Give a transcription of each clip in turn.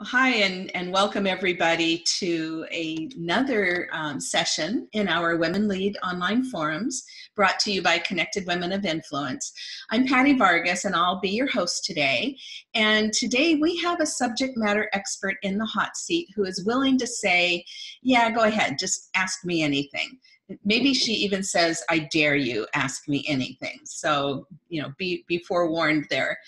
Hi, and welcome everybody to another session in our Women Lead Online Forums, brought to you by Connected Women of Influence. I'm Patty Vargas, and I'll be your host today. And today we have a subject matter expert in the hot seat who is willing to say, yeah, go ahead, just ask me anything. Maybe she even says, I dare you, ask me anything. So, you know, be forewarned there.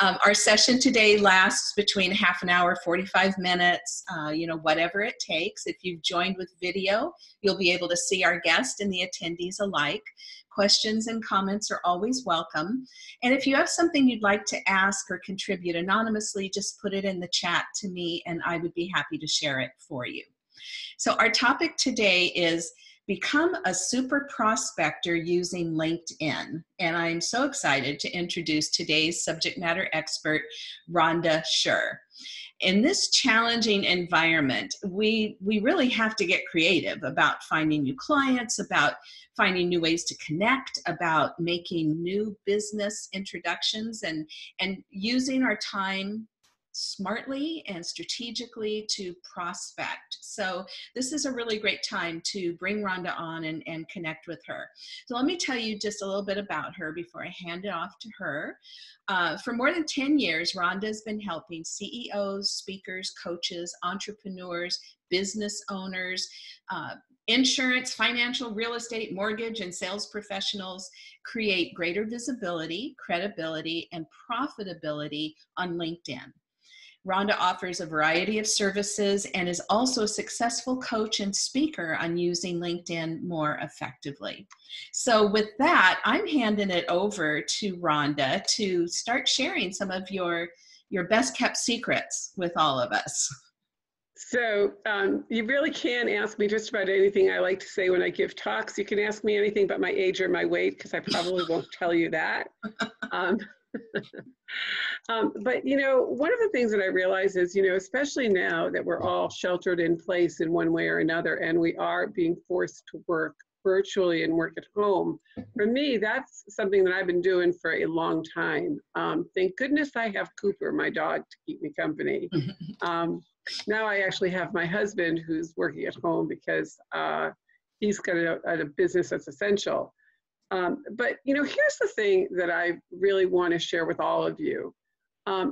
Our session today lasts between half an hour, 45 minutes, you know, whatever it takes. If you've joined with video, you'll be able to see our guest and the attendees alike. Questions and comments are always welcome. And if you have something you'd like to ask or contribute anonymously, just put it in the chat to me, and I would be happy to share it for you. So our topic today is become a super prospector using LinkedIn. And I'm so excited to introduce today's subject matter expert, Rhonda Sher. In this challenging environment, we really have to get creative about finding new clients, about finding new ways to connect, about making new business introductions, and using our time smartly and strategically to prospect. So this is a really great time to bring Rhonda on and connect with her. So let me tell you just a little bit about her before I hand it off to her. For more than 10 years, Rhonda has been helping CEOs, speakers, coaches, entrepreneurs, business owners, insurance, financial, real estate, mortgage, and sales professionals create greater visibility, credibility, and profitability on LinkedIn. Rhonda offers a variety of services and is also a successful coach and speaker on using LinkedIn more effectively. So with that, I'm handing it over to Rhonda to start sharing some of your best kept secrets with all of us. So you really can ask me just about anything. I like to say when I give talks, you can ask me anything but my age or my weight, because I probably won't tell you that. But, you know, one of the things that I realize is, you know, especially now that we're all sheltered in place in one way or another, and we are being forced to work virtually and work at home. For me, that's something that I've been doing for a long time. Thank goodness I have Cooper, my dog, to keep me company. Now I actually have my husband who's working at home because he's got a business that's essential. But, you know, here's the thing that I really want to share with all of you.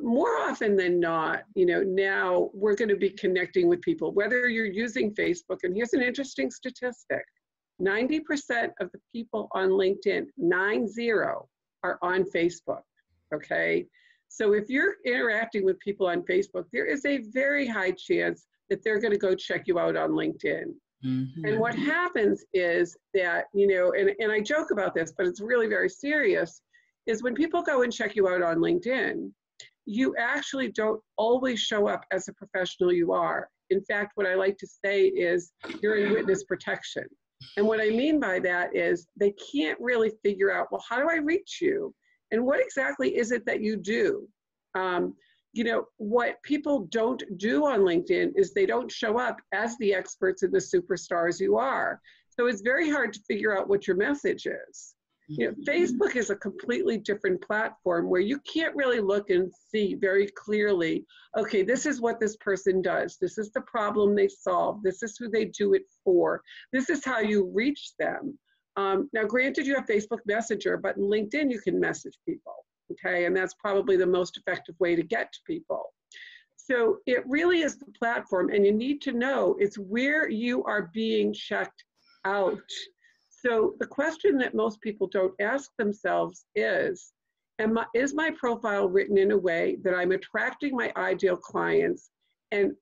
More often than not, you know, now we're going to be connecting with people, whether you're using Facebook. And here's an interesting statistic. 90% of the people on LinkedIn, 90, are on Facebook, okay? So if you're interacting with people on Facebook, there is a very high chance that they're going to go check you out on LinkedIn. Mm-hmm. And what happens is that, you know, and I joke about this, but it's really very serious, is when people go and check you out on LinkedIn, you actually don't always show up as a professional you are. In fact, what I like to say is you're in witness protection. And what I mean by that is they can't really figure out, well, how do I reach you? And what exactly is it that you do? You know, what people don't do on LinkedIn is they don't show up as the experts and the superstars you are. So it's very hard to figure out what your message is. You know, Facebook is a completely different platform where you can't really look and see very clearly, okay, this is what this person does. This is the problem they solve. This is who they do it for. This is how you reach them. Now, granted, you have Facebook Messenger, but in LinkedIn, you can message people, okay? And that's probably the most effective way to get to people. So it really is the platform, and you need to know it's where you are being checked out. So the question that most people don't ask themselves is, is my profile written in a way that I'm attracting my ideal clients and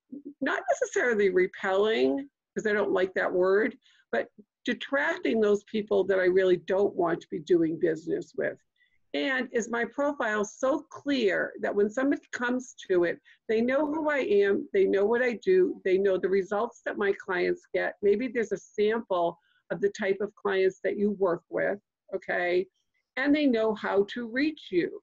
not necessarily repelling, because I don't like that word, but detracting those people that I really don't want to be doing business with? And is my profile so clear that when somebody comes to it, they know who I am, they know what I do, they know the results that my clients get. Maybe there's a sample of the type of clients that you work with, okay? And they know how to reach you.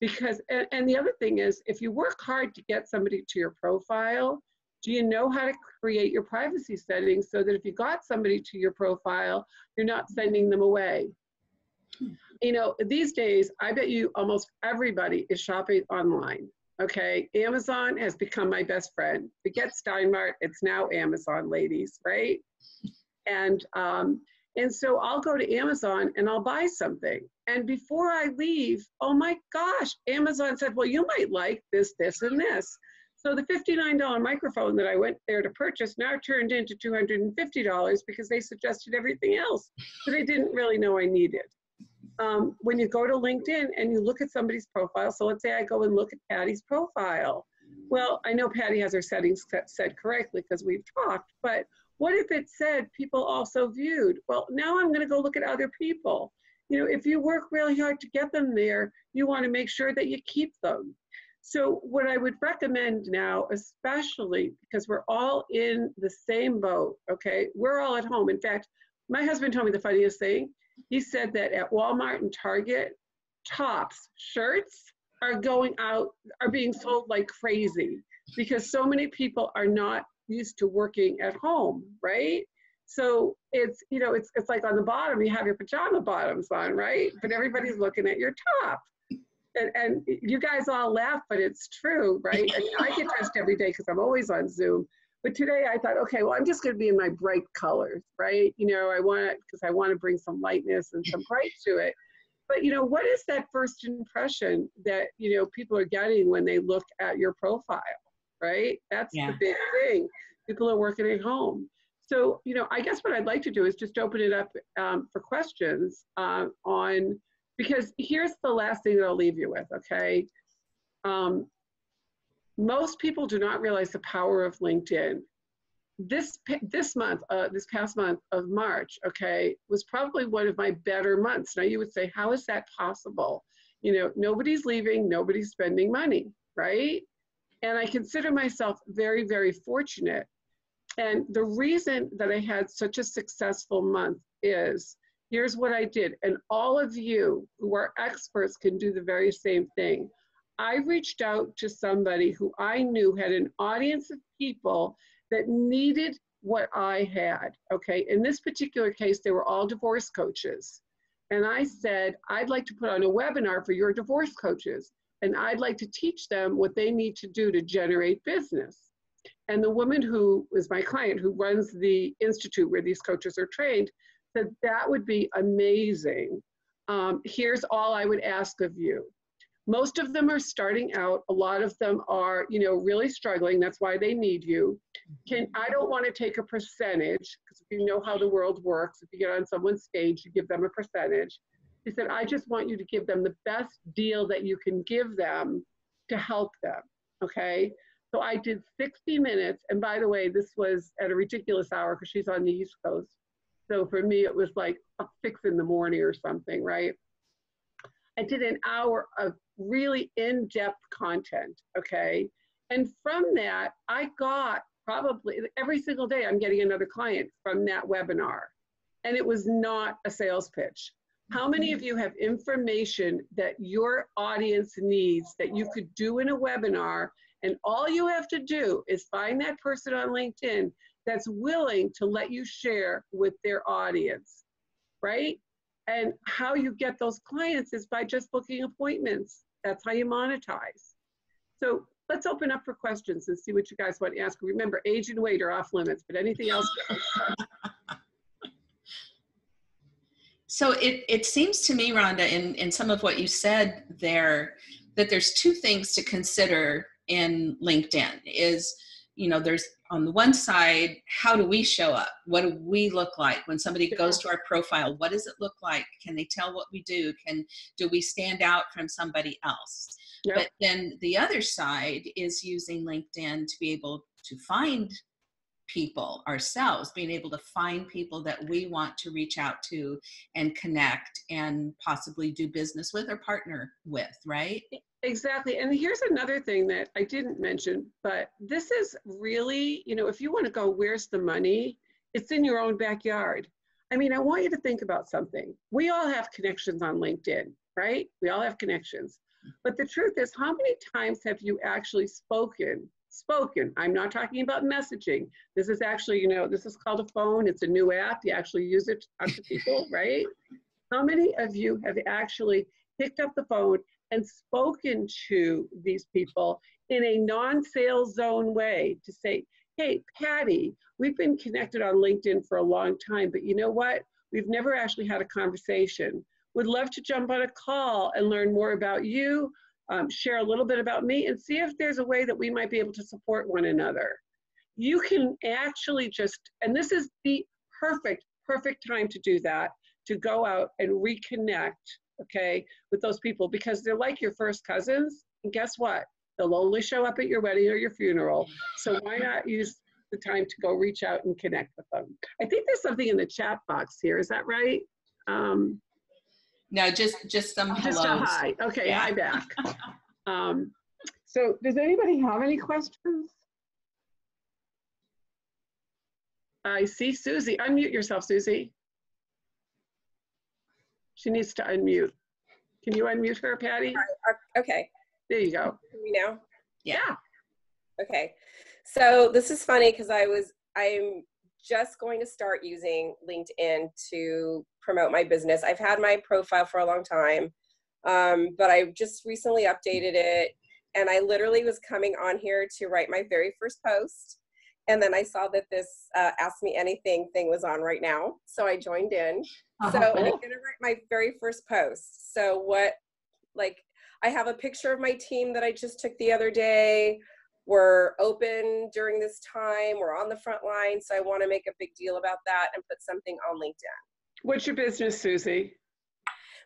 Because, and the other thing is, if you work hard to get somebody to your profile, do you know how to create your privacy settings so that if you got somebody to your profile, you're not sending them away? You know, these days, I bet you almost everybody is shopping online. Okay, Amazon has become my best friend. Forget Steinmart, it's now Amazon, ladies, right? And so I'll go to Amazon and I'll buy something. And before I leave, oh my gosh, Amazon said, well, you might like this, this, and this. So the $59 microphone that I went there to purchase now turned into $250 because they suggested everything else that I didn't really know I needed. When you go to LinkedIn and you look at somebody's profile, so let's say I go and look at Patty's profile. Well, I know Patty has her settings set correctly because we've talked, but what if it said people also viewed? Well, now I'm going to go look at other people. You know, if you work really hard to get them there, you want to make sure that you keep them. So what I would recommend now, especially because we're all in the same boat, okay? We're all at home. In fact, my husband told me the funniest thing. He said that at Walmart and Target, tops, shirts are going out, are being sold like crazy because so many people are not used to working at home, right? So it's, you know, it's like on the bottom, you have your pajama bottoms on, right? But everybody's looking at your top. And you guys all laugh, but it's true, right? I mean, I get dressed every day because I'm always on Zoom. But today I thought, okay, well, I'm just going to be in my bright colors, right? You know, I want it because I want to bring some lightness and some bright to it. But, you know, what is that first impression that, you know, people are getting when they look at your profile, right? That's the big thing. People are working at home. So, you know, I guess what I'd like to do is just open it up for questions on, because here's the last thing that I'll leave you with, okay? Most people do not realize the power of LinkedIn. This past month of March, okay, was probably one of my better months. Now you would say, how is that possible? You know, nobody's leaving, nobody's spending money, right? And I consider myself very, very fortunate. And the reason that I had such a successful month is, here's what I did. And all of you who are experts can do the very same thing. I reached out to somebody who I knew had an audience of people that needed what I had, okay? In this particular case, they were all divorce coaches. And I said, I'd like to put on a webinar for your divorce coaches. And I'd like to teach them what they need to do to generate business. And the woman who is my client, who runs the institute where these coaches are trained, said, that would be amazing. Here's all I would ask of you. Most of them are starting out. A lot of them are, you know, really struggling. That's why they need you. I don't want to take a percentage, because if you know how the world works, if you get on someone's stage, you give them a percentage. She said, I just want you to give them the best deal that you can give them to help them, okay? So I did 60 minutes, and by the way, this was at a ridiculous hour because she's on the East Coast. So for me, it was like a 6 in the morning or something, right? I did an hour of really in-depth content, okay? And from that, I got probably, every single day, I'm getting another client from that webinar. And it was not a sales pitch. How many of you have information that your audience needs that you could do in a webinar, and all you have to do is find that person on LinkedIn that's willing to let you share with their audience, right? And how you get those clients is by just booking appointments. That's how you monetize. So let's open up for questions and see what you guys want to ask. Remember, age and weight are off limits, but anything else goes. So it seems to me, Rhonda, in some of what you said there, that there's two things to consider in LinkedIn is, you know, there's on the one side, how do we show up? What do we look like? When somebody goes to our profile, what does it look like? Can they tell what we do? Do we stand out from somebody else? Yep. But then the other side is using LinkedIn to be able to find people ourselves, being able to find people that we want to reach out to and connect and possibly do business with or partner with, right? Exactly. And here's another thing that I didn't mention, but this is really, you know, if you want to go, where's the money? It's in your own backyard. I mean, I want you to think about something. We all have connections on LinkedIn, right? We all have connections. But the truth is, how many times have you actually spoken? I'm not talking about messaging. This is actually, you know, this is called a phone. It's a new app. You actually use it to talk to people, right? How many of you have actually picked up the phone and spoken to these people in a non-sales zone way to say, hey, Patty, we've been connected on LinkedIn for a long time, but you know what? We've never actually had a conversation. Would love to jump on a call and learn more about you, share a little bit about me, and see if there's a way that we might be able to support one another. You can actually just, and this is the perfect time to do that, to go out and reconnect, okay, with those people, because they're like your first cousins, and guess what? They'll only show up at your wedding or your funeral, so why not use the time to go reach out and connect with them? I think there's something in the chat box here, is that right? No, just some hellos. Just a hi. Okay, yeah. Hi back. So does anybody have any questions? I see Susie. Unmute yourself, Susie. She needs to unmute. Can you unmute her, Patty? Okay. There you go. Can you now? Yeah. Okay. So this is funny because I'm just going to start using LinkedIn to promote my business. I've had my profile for a long time, but I just recently updated it, and I literally was coming on here to write my very first post, and then I saw that this Ask Me Anything thing was on right now, so I joined in. So I'm going to write my very first post. So what, like, I have a picture of my team that I just took the other day. We're open during this time. We're on the front line. So I want to make a big deal about that and put something on LinkedIn. What's your business, Susie?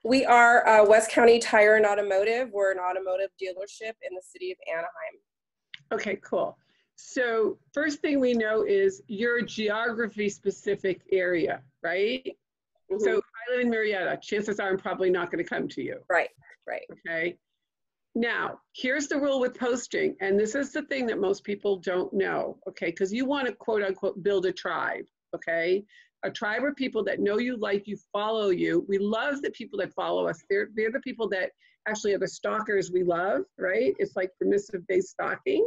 We are West County Tire and Automotive. We're an automotive dealership in the city of Anaheim. Okay, cool. So first thing we know is your geography specific area, right? Mm-hmm. So if I live in Marietta, chances are I'm probably not going to come to you. Right, right. Okay. Now, here's the rule with posting, and this is the thing that most people don't know, okay, because you want to, quote, unquote, build a tribe, okay? A tribe are people that know you, like you, follow you. We love the people that follow us. They're the people that actually are the stalkers we love, right? It's like permissive-based stalking.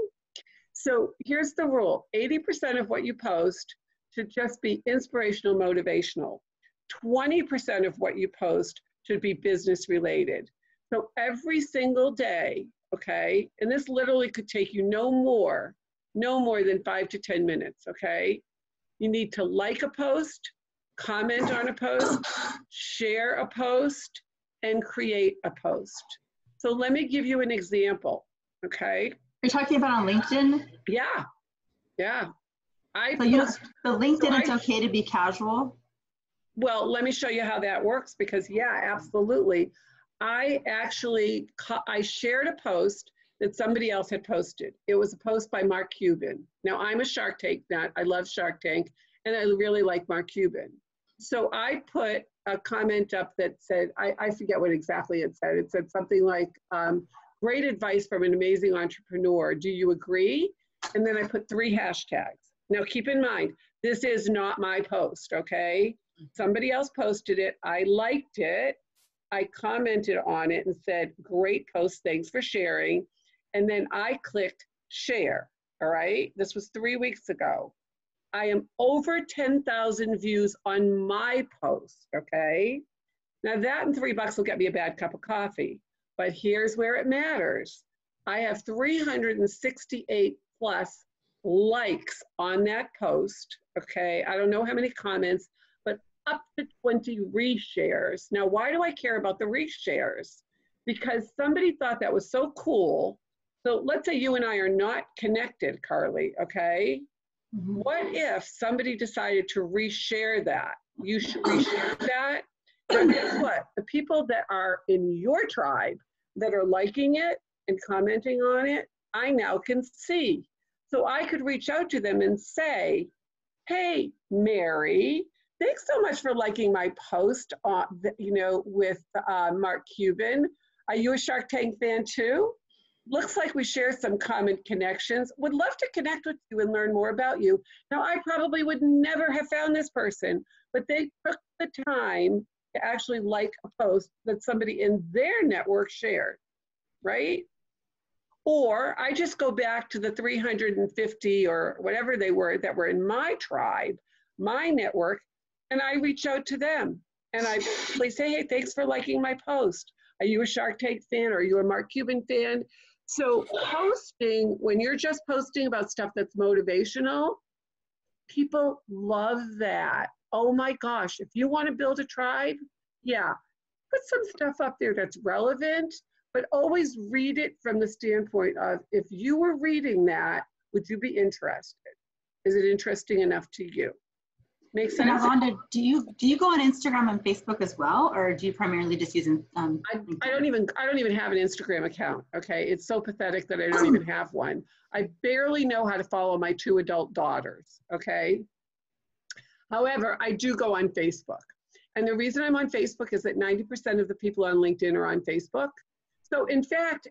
So here's the rule. 80% of what you post should just be inspirational, motivational. 20% of what you post should be business-related. So every single day, okay, and this literally could take you no more than 5 to 10 minutes, okay? You need to like a post, comment on a post, share a post, and create a post. So let me give you an example, okay? You're talking about on LinkedIn? Yeah, yeah. It's okay to be casual? Well, let me show you how that works because, yeah, absolutely. I shared a post that somebody else had posted. It was a post by Mark Cuban. Now, I'm a Shark Tank nut. I love Shark Tank, and I really like Mark Cuban. So I put a comment up that said, I forget what exactly it said. It said something like, great advice from an amazing entrepreneur. Do you agree? And then I put 3 hashtags. Now, keep in mind, this is not my post, okay? Somebody else posted it. I liked it. I commented on it and said, great post, thanks for sharing. And then I clicked share, all right? This was 3 weeks ago. I am over 10,000 views on my post, okay? Now that and $3 will get me a bad cup of coffee, but here's where it matters. I have 368 plus likes on that post, okay? I don't know how many comments, up to 20 reshares. Now, why do I care about the reshares? Because somebody thought that was so cool. So let's say you and I are not connected, Carly, okay? Mm-hmm. What if somebody decided to reshare that? You should reshare that. But guess what? The people that are in your tribe that are liking it and commenting on it, I now can see. So I could reach out to them and say, hey, Mary, thanks so much for liking my post, with Mark Cuban. Are you a Shark Tank fan too? Looks like we share some common connections. Would love to connect with you and learn more about you. Now, I probably would never have found this person, but they took the time to actually like a post that somebody in their network shared, right? Or I just go back to the 350 or whatever they were that were in my tribe, my network, and I reach out to them and I basically say, hey, thanks for liking my post. Are you a Shark Tank fan? Are you a Mark Cuban fan? So posting, when you're just posting about stuff that's motivational, people love that. Oh my gosh, if you want to build a tribe, yeah, put some stuff up there that's relevant, but always read it from the standpoint of, if you were reading that, would you be interested? Is it interesting enough to you? Makes sense. And Rhonda, do you go on Instagram and Facebook as well, or do you primarily just use? I don't even have an Instagram account. Okay, it's so pathetic that I don't even have one. I barely know how to follow my two adult daughters. Okay. However, I do go on Facebook, and the reason I'm on Facebook is that 90% of the people on LinkedIn are on Facebook. So, in fact,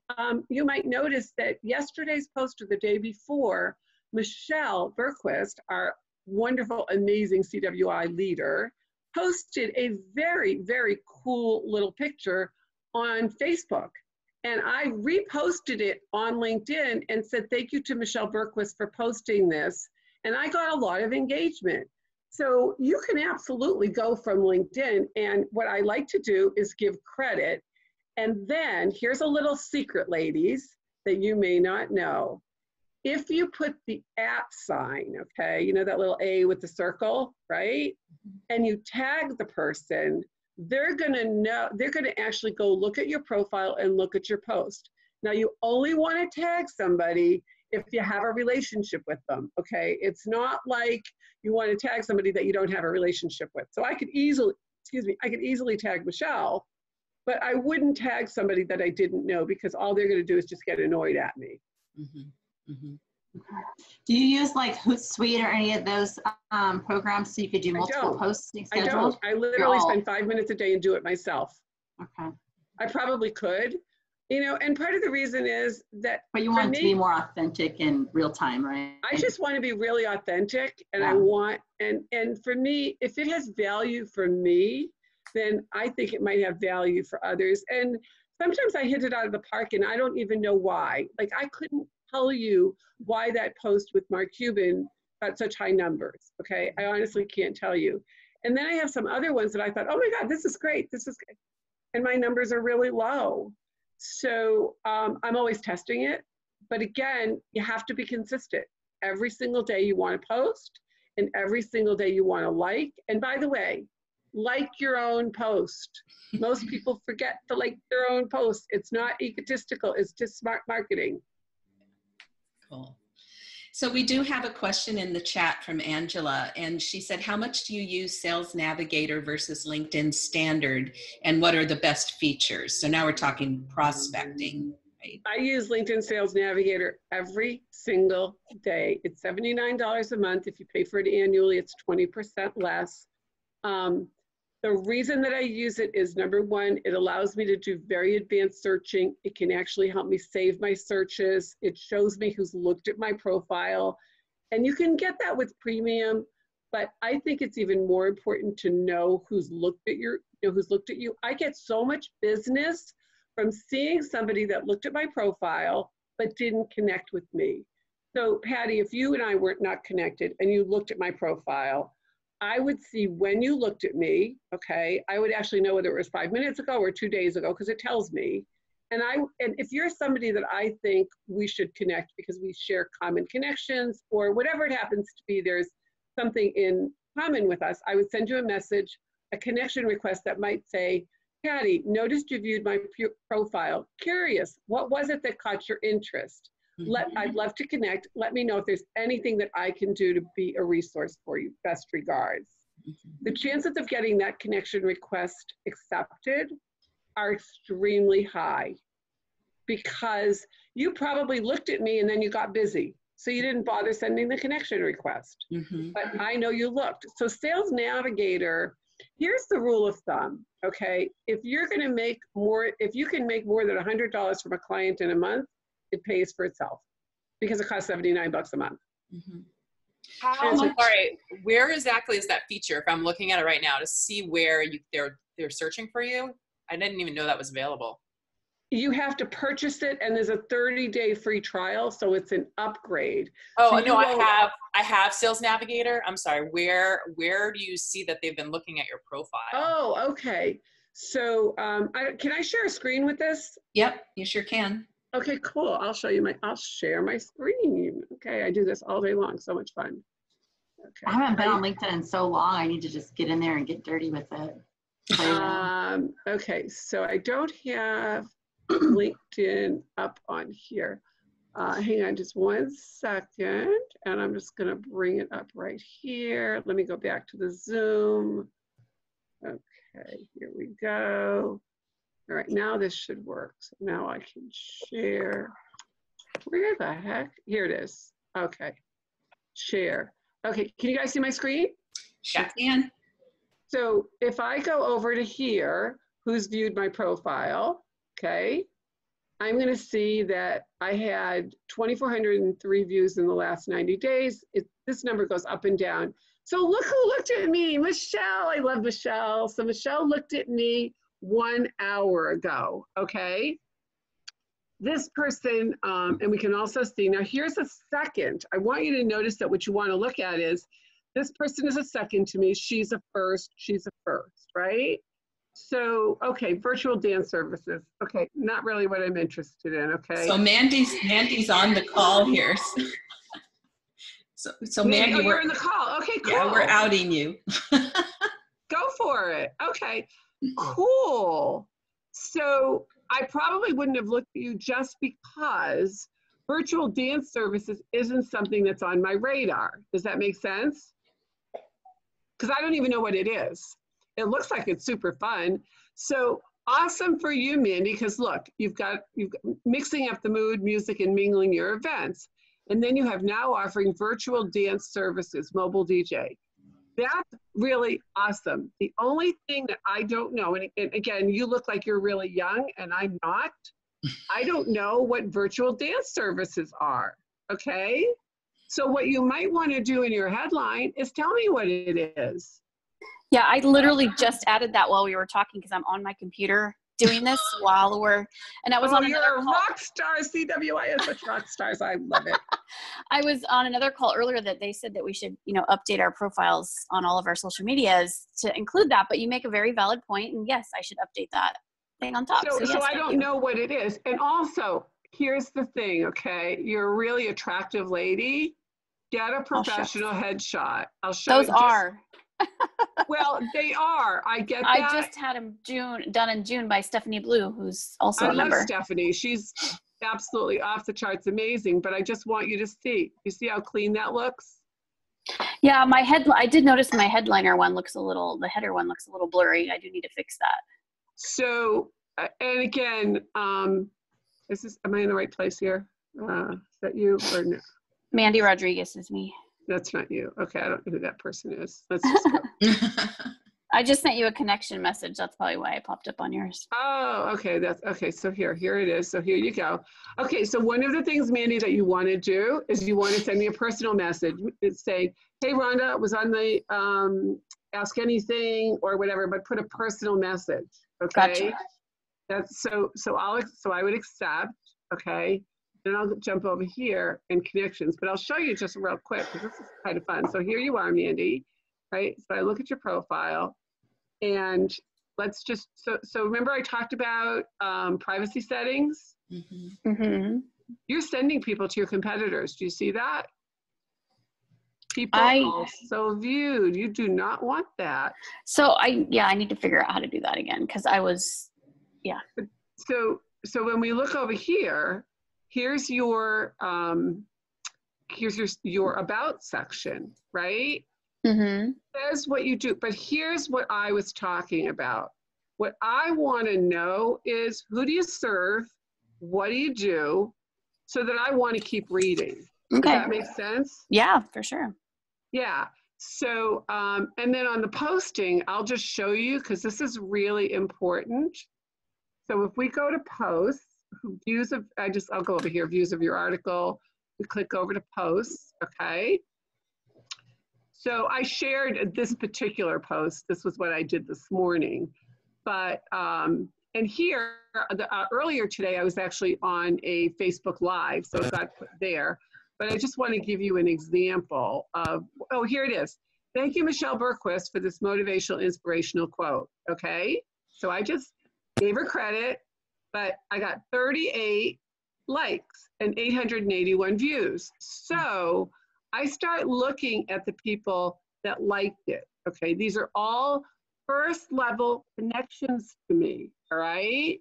you might notice that yesterday's post or the day before, Michelle Bergquist, our wonderful, amazing CWI leader, posted a very, very cool little picture on Facebook. And I reposted it on LinkedIn and said, thank you to Michelle Bergquist for posting this. And I got a lot of engagement. So you can absolutely go from LinkedIn. And what I like to do is give credit. And then here's a little secret, ladies, that you may not know. If you put the at sign, okay, you know that little A with the circle, right? And you tag the person, they're gonna know, they're gonna actually go look at your profile and look at your post. Now you only wanna tag somebody if you have a relationship with them, okay? It's not like you wanna tag somebody that you don't have a relationship with. So I could easily, excuse me, I could easily tag Michelle, but I wouldn't tag somebody that I didn't know, because all they're gonna do is just get annoyed at me. Mm-hmm. Mm-hmm. Do you use like Hootsuite or any of those programs so you could do multiple posts? I don't. I literally spend 5 minutes a day and do it myself. Okay. I probably could, you know, and part of the reason is that. But you want it to be more authentic and real time, right? I just want to be really authentic, and yeah. I want, and for me, if it has value for me, then I think it might have value for others. And sometimes I hit it out of the park and I don't even know why. Like I couldn't tell you why that post with Mark Cuban got such high numbers, okay? I honestly can't tell you. And then I have some other ones that I thought, oh my God, this is great, this is good. And my numbers are really low. So I'm always testing it. But again, you have to be consistent. Every single day you wanna post, and every single day you wanna like. And by the way, like your own post. Most people forget to like their own post. It's not egotistical, it's just smart marketing. Cool. So we do have a question in the chat from Angela, and she said, how much do you use Sales Navigator versus LinkedIn Standard, and what are the best features? So now we're talking prospecting, right? I use LinkedIn Sales Navigator every single day. It's $79 a month. If you pay for it annually, it's 20% less. The reason that I use it is, number one, it allows me to do very advanced searching. It can actually help me save my searches. It shows me who's looked at my profile. And you can get that with premium, but I think it's even more important to know who's looked at who's looked at you. I get so much business from seeing somebody that looked at my profile but didn't connect with me. So Patty, if you and I weren't not connected and you looked at my profile, I would see when you looked at me, okay, I would actually know whether it was 5 minutes ago or 2 days ago, because it tells me. And if you're somebody that I think we should connect because we share common connections or whatever it happens to be, there's something in common with us, I would send you a message, a connection request that might say, Patty, noticed you viewed my profile. Curious, what was it that caught your interest? Mm-hmm. I'd love to connect. Let me know if there's anything that I can do to be a resource for you. Best regards. Mm-hmm. The chances of getting that connection request accepted are extremely high, because you probably looked at me and then you got busy. So you didn't bother sending the connection request, mm-hmm. but I know you looked. So Sales Navigator, here's the rule of thumb, okay? If you can make more than $100 from a client in a month, it pays for itself, because it costs $79 a month. Mm-hmm. All right, where exactly is that feature? If I'm looking at it right now to see where they're searching for you, I didn't even know that was available. You have to purchase it, and there's a 30-day free trial, so it's an upgrade. Oh so no, I have Sales Navigator. I'm sorry. Where do you see that they've been looking at your profile? Oh, okay. So can I share a screen with this? Yep, you sure can. Okay, cool. I'll show you my, I'll share my screen. Okay, I do this all day long. So much fun. Okay. I haven't been on LinkedIn in so long. I need to just get in there and get dirty with it. Okay, so I don't have LinkedIn up on here. Hang on just one second, and I'm just going to bring it up right here. Let me go back to the Zoom. Okay, here we go. All right, now this should work. So now I can share. Where the heck? Here it is. Okay, share. Okay, can you guys see my screen? Sure can. So if I go over to here, who's viewed my profile, okay? I'm going to see that I had 2,403 views in the last 90 days. This number goes up and down. So look who looked at me, Michelle. I love Michelle. So Michelle looked at me 1 hour ago, okay? This person, and we can also see, now here's a second. I want you to notice that what you want to look at is, this person is a second to me. She's a first, right? So, okay, virtual dance services. Okay, not really what I'm interested in, okay? So Mandy's on the call here. So Mandy, you're in the call. Okay, cool. Yeah, we're outing you. Go for it. Okay, cool. So I probably wouldn't have looked at you just because virtual dance services isn't something that's on my radar. Does that make sense? Because I don't even know what it is. It looks like it's super fun. So awesome for you, Mandy, because look, you've got mixing up the mood, music, and mingling your events. And then you have now offering virtual dance services, mobile DJ. That's really awesome. The only thing that I don't know, and again, you look like you're really young and I'm not, I don't know what virtual dance services are, okay? So what you might want to do in your headline is tell me what it is. Yeah, I literally just added that while we were talking because I'm on my computer doing this while we're, and I was on another call. You're a rock star, CWI is such rock stars. I love it. I was on another call earlier that they said that we should, you know, update our profiles on all of our social medias to include that, but you make a very valid point, and yes, I should update that thing on top. So yes, I don't know what it is. And also, here's the thing, okay? You're a really attractive lady. Get a professional headshot. I'll show you. Those are. Well, they are. I get that. I just had them done in June by Stephanie Blue, who's also a member. I love Stephanie. She's absolutely off the charts, amazing. But I just want you to see. You see how clean that looks? Yeah, my head. I did notice my headliner one looks a little. The header one looks a little blurry. I do need to fix that. So, and again, is this? Am I in the right place here? Is that you or no? Mandy Rodriguez is me. That's not you. Okay, I don't know who that person is. Let's just go. I just sent you a connection message. That's probably why I popped up on yours. Oh, okay. That's okay. So here it is. So here you go. Okay, so one of the things, Mandy, that you want to do is you want to send me a personal message. It's saying, hey, Rhonda, was on the Ask Anything or whatever, but put a personal message. Okay. Gotcha. That's so I would accept. Okay. And I'll jump over here in connections, but I'll show you just real quick because this is kind of fun. So here you are, Mandy, right? So I look at your profile and let's just, so remember I talked about privacy settings? Mm-hmm. Mm-hmm. You're sending people to your competitors. Do you see that? People also viewed. You do not want that. So I need to figure out how to do that again because I was, yeah. So when we look over here, here's your about section, right? Mm-hmm. There's what you do, but here's what I was talking about. What I want to know is who do you serve? What do you do? So that I want to keep reading. Okay. Does that make sense? Yeah, for sure. Yeah. So, and then on the posting, I'll just show you because this is really important. So if we go to post, I'll go over here, views of your article. We click over to posts, okay? So I shared this particular post. This was what I did this morning. But, and here, earlier today, I was actually on a Facebook Live, so it got put there. But I just want to give you an example of, oh, here it is. Thank you, Michelle Bergquist, for this motivational, inspirational quote, okay? So I just gave her credit, but I got 38 likes and 881 views. So I start looking at the people that liked it. Okay, these are all first level connections to me, all right?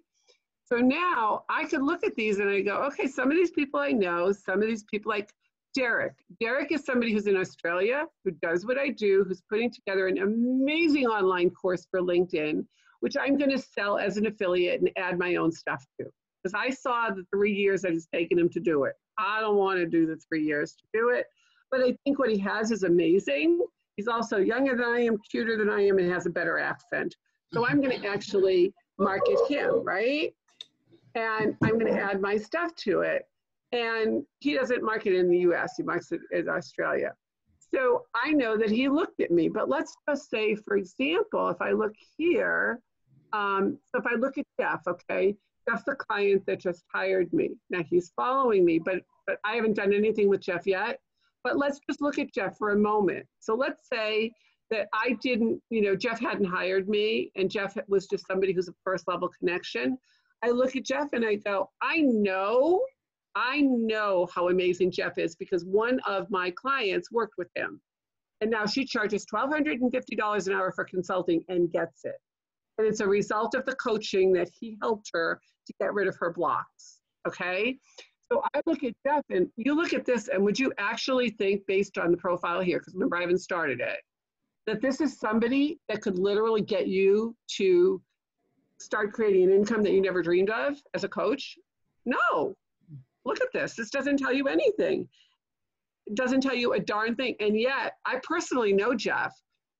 So now I could look at these and I go, okay, some of these people I know, some of these people like Derek. Derek is somebody who's in Australia, who does what I do, who's putting together an amazing online course for LinkedIn, which I'm gonna sell as an affiliate and add my own stuff to. Because I saw the 3 years that it's taken him to do it. I don't wanna do the 3 years to do it, but I think what he has is amazing. He's also younger than I am, cuter than I am, and has a better accent. So I'm gonna actually market him, right? And I'm gonna add my stuff to it. And he doesn't market in the US, he markets it in Australia. So I know that he looked at me, but let's just say, for example, if I look here, so if I look at Jeff, okay, Jeff's the client that just hired me. Now he's following me, but I haven't done anything with Jeff yet, but let's just look at Jeff for a moment. So let's say that I didn't, you know, Jeff hadn't hired me and Jeff was just somebody who's a first level connection. I look at Jeff and I go, I know how amazing Jeff is because one of my clients worked with him. And now she charges $1,250 an hour for consulting and gets it. And it's a result of the coaching that he helped her to get rid of her blocks, okay? So I look at Jeff and you look at this and would you actually think based on the profile here, because remember I haven't started it, that this is somebody that could literally get you to start creating an income that you never dreamed of as a coach? No. Look at this. This doesn't tell you anything. It doesn't tell you a darn thing. And yet, I personally know Jeff.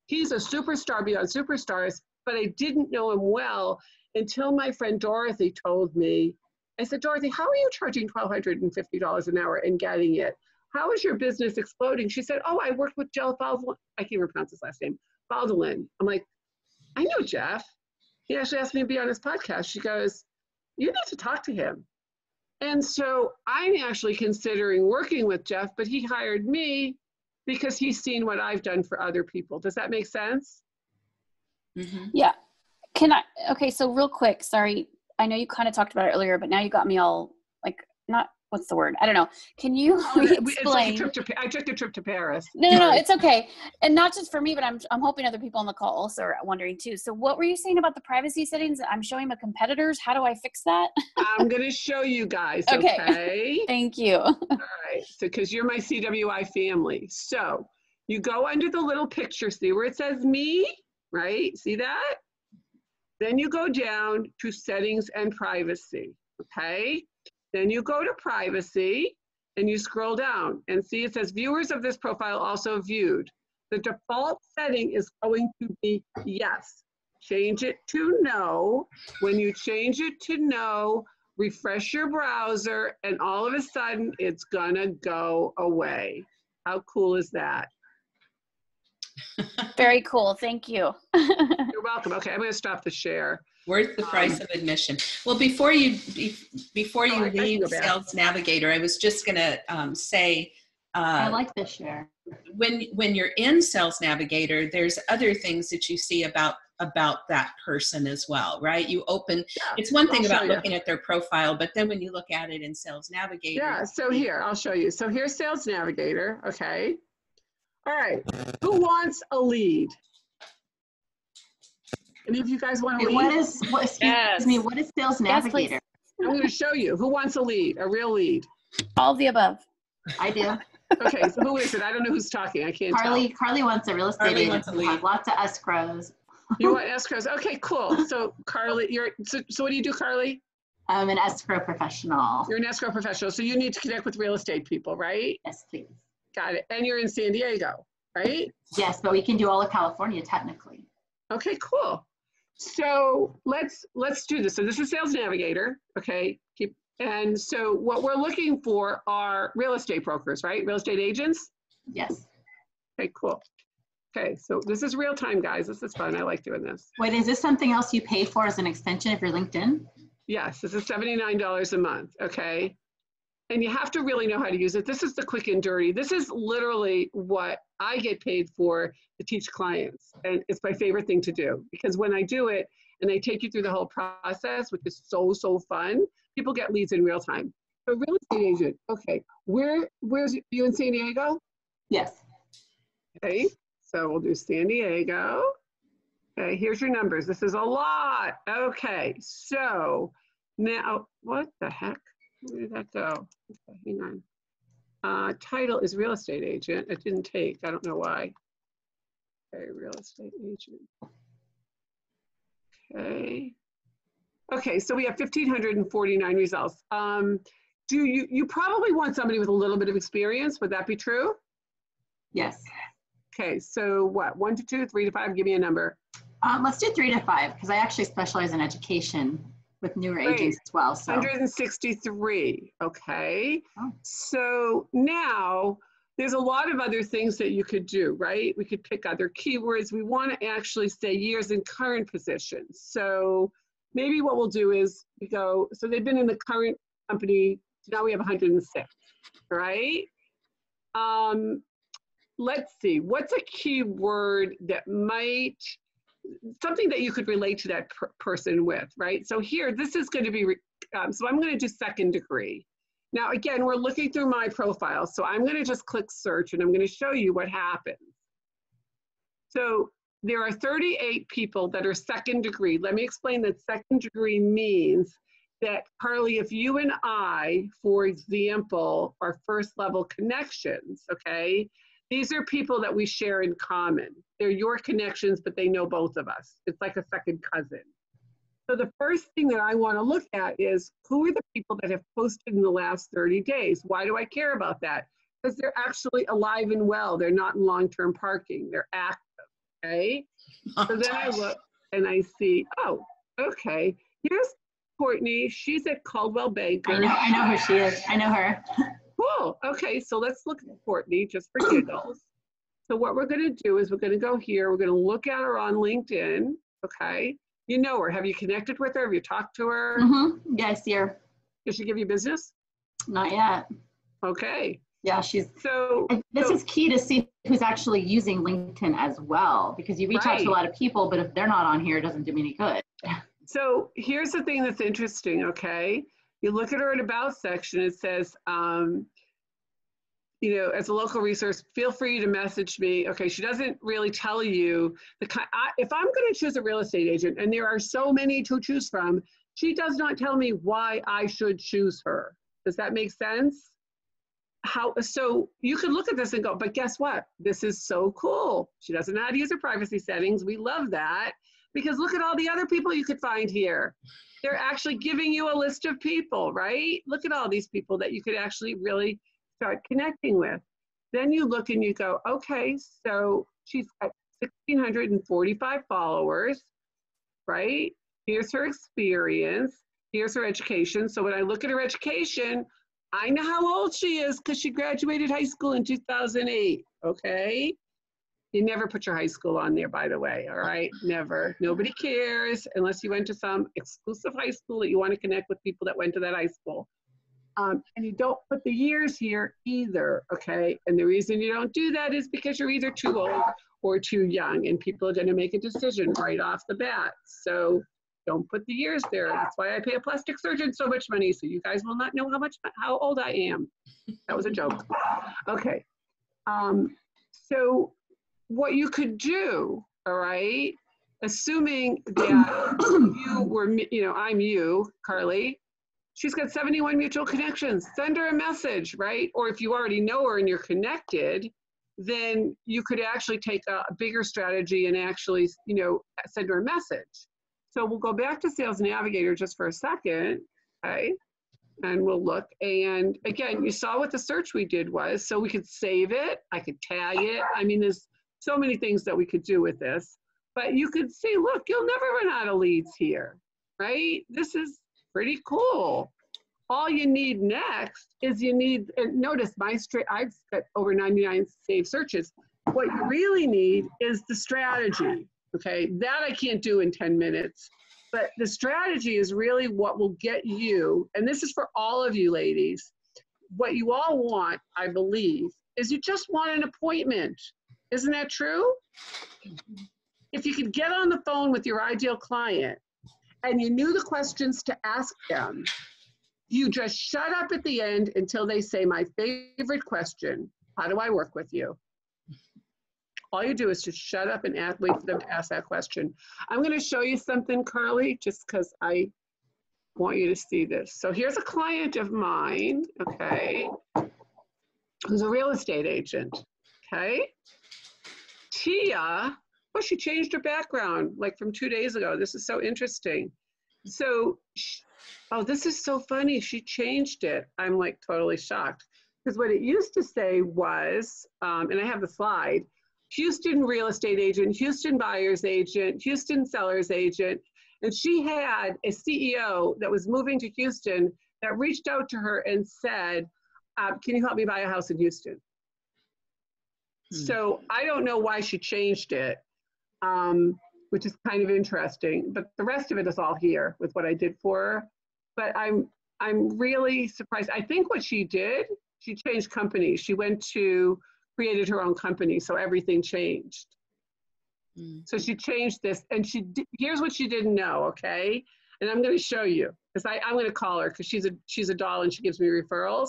He's a superstar beyond superstars, but I didn't know him well until my friend Dorothy told me. I said, Dorothy, how are you charging $1,250 an hour and getting it? How is your business exploding? She said, oh, I worked with Jeff Baldwin. I can't even pronounce his last name. Baldwin. I'm like, I know Jeff. He actually asked me to be on his podcast. She goes, you need to talk to him. And so I'm actually considering working with Jeff, but he hired me because he's seen what I've done for other people. Does that make sense? Mm-hmm. Yeah. Okay, so real quick, sorry. I know you kind of talked about it earlier, but now you got me all like, not, what's the word? I don't know. Can you explain? It's like I took a trip to Paris. No, it's okay. And not just for me, but I'm hoping other people on the call also are wondering too. So what were you saying about the privacy settings? I'm showing my competitors. How do I fix that? I'm going to show you guys. Okay. Thank you. All right. So, cause you're my CWI family. So you go under the little picture, see where it says me, right? See that? Then you go down to settings and privacy. Okay. Then you go to privacy and you scroll down and see it says viewers of this profile also viewed. The default setting is going to be yes. Change it to no. When you change it to no, refresh your browser and all of a sudden it's gonna go away. How cool is that? Very cool, thank you. You're welcome. Okay, I'm gonna stop the share. Worth the price of admission. Well, before you leave Sales Navigator, I was just going to say. I like this share. When you're in Sales Navigator, there's other things that you see about that person as well, right? You open. Yeah. It's one thing about looking at their profile, but then when you look at it in Sales Navigator. Yeah. So here, I'll show you. So here's Sales Navigator. Okay. All right. Who wants a lead? And if you guys want to lead. What is Sales Navigator? I'm going to show you. Who wants a lead, a real lead? All of the above. I do. Okay, so who is it? I don't know who's talking. I can't tell. Carly wants a real estate agent. Lots of escrows. You want escrows? Okay, cool. So Carly, so what do you do, Carly? I'm an escrow professional. You're an escrow professional. So you need to connect with real estate people, right? Yes, please. Got it. And you're in San Diego, right? Yes, but we can do all of California technically. Okay, cool. So let's do this. So this is Sales Navigator, okay? And so what we're looking for are real estate brokers, right? Real estate agents? Yes. Okay, cool. Okay, so this is real time, guys. This is fun. I like doing this. Wait, is this something else you pay for as an extension of your LinkedIn? Yes, this is $79 a month, okay? And you have to really know how to use it. This is the quick and dirty. This is literally what I get paid for to teach clients. And it's my favorite thing to do because when I do it, and they take you through the whole process, which is so fun. People get leads in real time. A real estate agent, okay. Where's you in San Diego? Yes. Okay, so we'll do San Diego. Okay, here's your numbers. This is a lot. Okay, so now, what the heck? Where did that go? Okay, hang on. Title is real estate agent. It didn't take, I don't know why. Okay, real estate agent. Okay. Okay, so we have 1,549 results. You probably want somebody with a little bit of experience. Would that be true? Yes. Okay, so what, 1 to 2, 3 to 5, give me a number. Let's do 3 to 5, because I actually specialize in education with newer agents as well. So. 163, okay. Oh. So now, there's a lot of other things that you could do, right? We could pick other keywords. We want to actually say years in current position. So maybe what we'll do is we go, so they've been in the current company, now we have 106, right? Let's see, what's a keyword that might, something that you could relate to that person with, right? So here, this is going to be, so I'm going to do second degree. Now, again, we're looking through my profile, so I'm going to just click search, and I'm going to show you what happens. So there are 38 people that are second degree. Let me explain that second degree means that, Carly, if you and I, for example, are first-level connections, okay, these are people that we share in common. They're your connections, but they know both of us. It's like a second cousin. So the first thing that I want to look at is, who are the people that have posted in the last 30 days? Why do I care about that? Because they're actually alive and well. They're not in long-term parking. They're active, okay? So then I look and I see, oh, okay, here's Courtney. She's at Caldwell Banker. I know who she is. I know her. Cool. Okay, so let's look at Courtney just for giggles. So what we're going to do is we're going to go here. We're going to look at her on LinkedIn, okay? You know her. Have you connected with her? Have you talked to her? Mm-hmm. Yeah, I see her. Does she give you business? Not yet. Okay. Yeah, she's... So... This is key to see who's actually using LinkedIn as well, because you reach out to a lot of people, but if they're not on here, it doesn't do me any good. So here's the thing that's interesting, okay? You look at her at About section, it says, you know, as a local resource, feel free to message me. Okay, she doesn't really tell you the kind. If I'm going to choose a real estate agent, and there are so many to choose from, she does not tell me why I should choose her. Does that make sense? So you could look at this and go, but guess what? This is so cool. She doesn't know how to use her privacy settings. We love that, because look at all the other people you could find here. They're actually giving you a list of people, right? Look at all these people that you could actually really start connecting with. Then you look and you go, okay, so she's got 1,645 followers, right? Here's her experience. Here's her education. So when I look at her education, I know how old she is because she graduated high school in 2008, okay? You never put your high school on there, by the way, all right? Never. Nobody cares unless you went to some exclusive high school that you want to connect with people that went to that high school. And you don't put the years here either, okay? And the reason you don't do that is because you're either too old or too young, and people are going to make a decision right off the bat. So don't put the years there. That's why I pay a plastic surgeon so much money, so you guys will not know how old I am. That was a joke. Okay. So what you could do, all right, assuming that you were, you know, I'm you, Carly. She's got 71 mutual connections. Send her a message, right? Or if you already know her and you're connected, then you could actually take a bigger strategy and actually, you know, send her a message. So we'll go back to Sales Navigator just for a second, okay? And we'll look. And again, you saw what the search we did was. So we could save it. I could tag it. I mean, there's so many things that we could do with this. But you could see, look, you'll never run out of leads here, right? This is pretty cool. All you need next is you need, and notice I've got over 99 saved searches. What you really need is the strategy, okay? That I can't do in 10 minutes, but the strategy is really what will get you, and this is for all of you ladies, what you all want, I believe, is you just want an appointment. Isn't that true? If you could get on the phone with your ideal client, and you knew the questions to ask them, you just shut up at the end until they say my favorite question, how do I work with you? All you do is just shut up and ask, wait for them to ask that question. I'm going to show you something, Carly, just because I want you to see this. So here's a client of mine, okay, who's a real estate agent, okay? Tia, well, she changed her background like from 2 days ago. This is so interesting. So, oh, this is so funny. She changed it. I'm like totally shocked because what it used to say was, and I have the slide, Houston real estate agent, Houston buyer's agent, Houston seller's agent. And she had a CEO that was moving to Houston that reached out to her and said, can you help me buy a house in Houston? Mm. So I don't know why she changed it, which is kind of interesting, but the rest of it is all here with what I did for her. But I'm really surprised. I think what she did, she changed companies. She went to, created her own company, so everything changed. Mm. So she changed this, and she here's what she didn't know, okay? And I'm going to show you, because I'm going to call her, because she's a doll and she gives me referrals.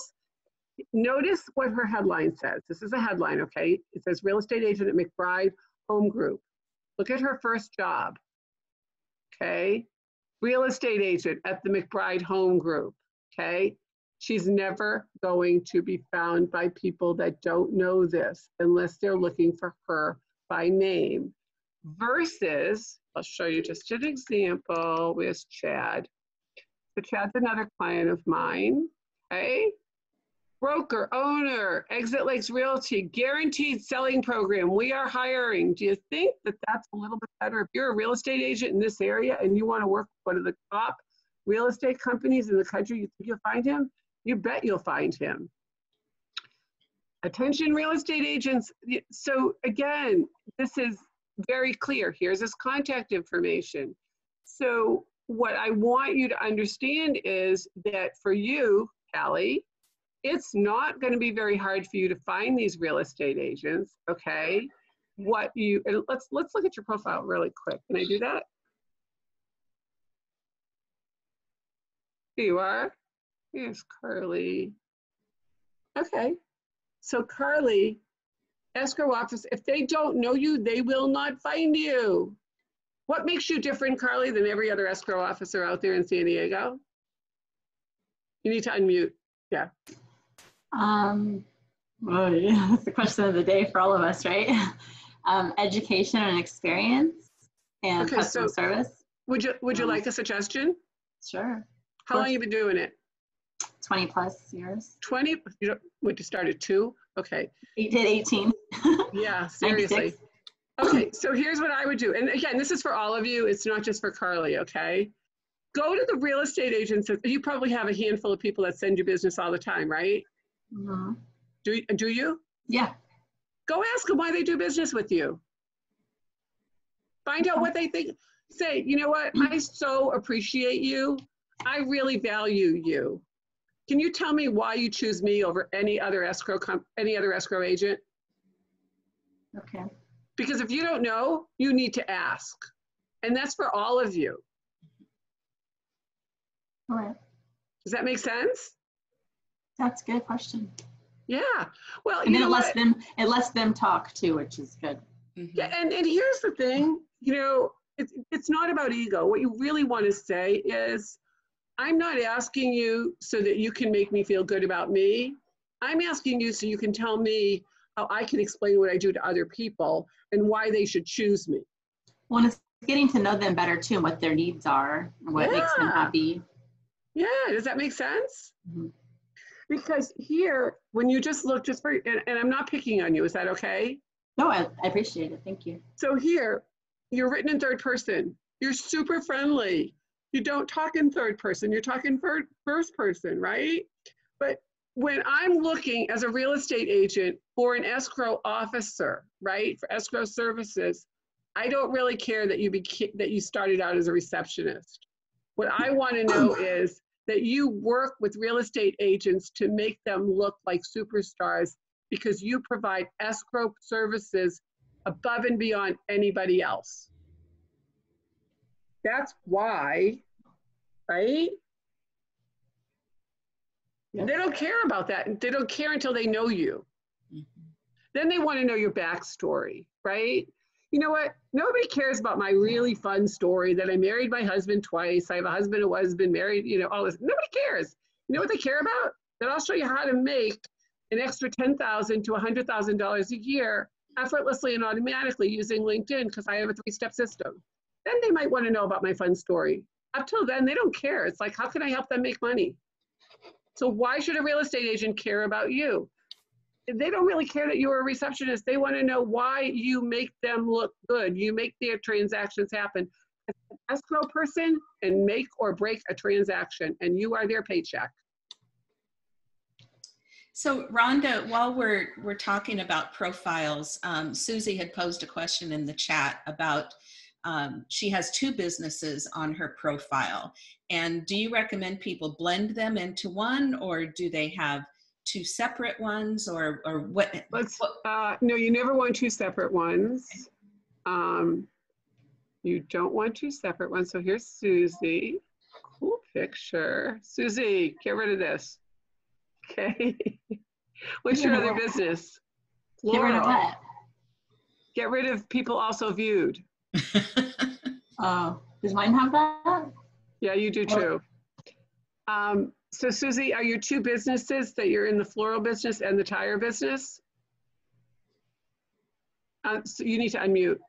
Notice what her headline says. This is a headline, okay? It says, real estate agent at McBride Home Group. Look at her first job, okay? Real estate agent at the McBride Home Group, okay? She's never going to be found by people that don't know this unless they're looking for her by name. Versus, I'll show you just an example with Chad. So Chad's another client of mine, okay? Broker, owner, Exit Lakes Realty, guaranteed selling program. We are hiring. Do you think that that's a little bit better? If you're a real estate agent in this area and you want to work with one of the top real estate companies in the country, you think you'll find him? You bet you'll find him. Attention real estate agents. So again, this is very clear. Here's his contact information. So what I want you to understand is that for you, Callie, it's not going to be very hard for you to find these real estate agents, okay? What you, and let's look at your profile really quick. Can I do that? Here you are. Here's Carly. Okay. So Carly, escrow office, if they don't know you, they will not find you. What makes you different, Carly, than every other escrow officer out there in San Diego? You need to unmute. Yeah. Well, yeah, that's the question of the day for all of us, right? Education and experience and okay, customer service. Would you like a suggestion? Sure. How long have you been doing it? 20 plus years. 20? Would you start at 2? Okay. You did 18. Yeah, seriously. 96. Okay, so here's what I would do. And again, this is for all of you. It's not just for Carly, okay? Go to the real estate agents. You probably have a handful of people that send you business all the time, right? Mm-hmm. Do you? Yeah. Go ask them why they do business with you. Find out what they think. Say, you know what? I so appreciate you. I really value you. Can you tell me why you choose me over any other escrow agent? Okay. Because if you don't know, you need to ask. And that's for all of you. All right. Does that make sense? That's a good question. Yeah. Well, and you know, it lets them talk too, which is good. Mm-hmm. Yeah, and here's the thing, you know, it's not about ego. What you really want to say is, I'm not asking you so that you can make me feel good about me. I'm asking you so you can tell me how I can explain what I do to other people and why they should choose me. Well, it's getting to know them better too, and what their needs are, and what makes them happy. Yeah, does that make sense? Mm-hmm. Because here, when you just look, just for, and I'm not picking on you, is that okay? No, I appreciate it, thank you. So here, you're written in third person. You're super friendly. You don't talk in third person, you're talking first person, right? But when I'm looking as a real estate agent or an escrow officer, right, for escrow services, I don't really care that you started out as a receptionist. What I want to know is that you work with real estate agents to make them look like superstars because you provide escrow services above and beyond anybody else. That's why right? Yep. They don't care about that. They don't care until they know you. Mm-hmm. Then they want to know your backstory, right? You know what? Nobody cares about my really fun story that I married my husband twice. I have a husband who has been married, you know, all this. Nobody cares. You know what they care about? That I'll show you how to make an extra $10,000 to $100,000 a year effortlessly and automatically using LinkedIn because I have a three-step system. Then they might want to know about my fun story. Up till then, they don't care. It's like, how can I help them make money? So why should a real estate agent care about you? They don't really care that you're a receptionist. They want to know why you make them look good. You make their transactions happen. As an escrow person can make or break a transaction, and you are their paycheck. So Rhonda, while we're talking about profiles, Susie had posed a question in the chat about she has two businesses on her profile. And do you recommend people blend them into one, or do they have two separate ones, or what? No, you never want two separate ones. You don't want two separate ones. So here's Susie. Cool picture. Susie, get rid of this. Okay. What's your other business? Laurel. Get rid of that. Get rid of people also viewed. Does mine have that? Yeah, you do too. So Susie, are your two businesses that you're in, the floral business and the tire business? So you need to unmute.